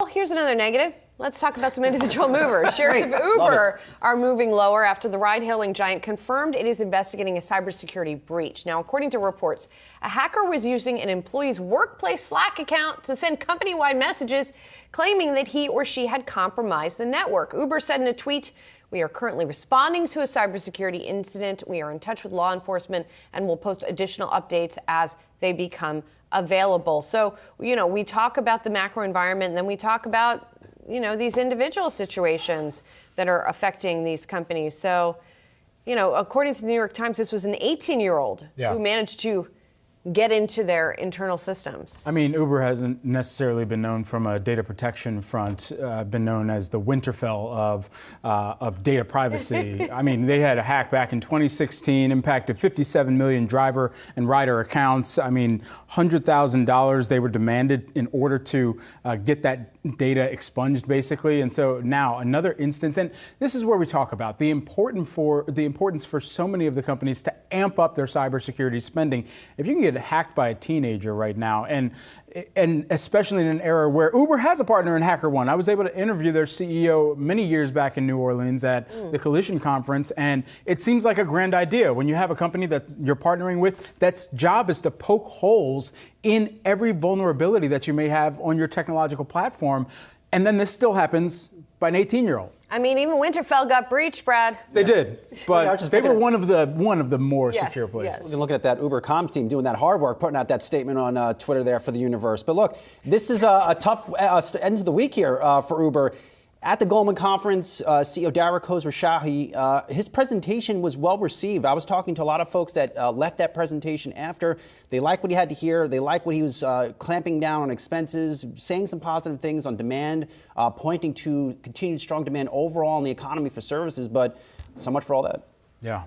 Well, here's another negative. Let's talk about some individual movers. Shares of Uber are moving lower after the ride-hailing giant confirmed it is investigating a cybersecurity breach. Now, according to reports, a hacker was using an employee's workplace Slack account to send company-wide messages claiming that he or she had compromised the network. Uber said in a tweet, "We are currently responding to a cybersecurity incident. We are in touch with law enforcement and will post additional updates as they become available." So, you know, we talk about the macro environment and then we talk about, you know, these individual situations that are affecting these companies. So, you know, according to the New York Times, this was an 18-year-old who managed to get into their internal systems. I mean, Uber hasn't necessarily been known from a data protection front, been known as the Winterfell of data privacy. I mean, they had a hack back in 2016, impacted 57 million driver and rider accounts. I mean, $100,000 they were demanded in order to get that data expunged, basically. And so now another instance, and this is where we talk about the importance for so many of the companies to amp up their cybersecurity spending. If you can get hacked by a teenager right now, and especially in an era where Uber has a partner in HackerOne. I was able to interview their CEO many years back in New Orleans at the Collision Conference, and it seems like a grand idea when you have a company that you're partnering with that's job is to poke holes in every vulnerability that you may have on your technological platform, and then this still happens by an 18-year-old. I mean, even Winterfell got breached, Brad. They did, but they were one of the more secure places. Yes. We're looking at that Uber comms team doing that hard work, putting out that statement on Twitter there for the universe. But look, this is a tough end of the week here for Uber. At the Goldman Conference, CEO Dara Khosrowshahi, his presentation was well received. I was talking to a lot of folks that left that presentation after. They liked what he had to hear. They liked what he was clamping down on expenses, saying some positive things on demand, pointing to continued strong demand overall in the economy for services. But so much for all that. Yeah.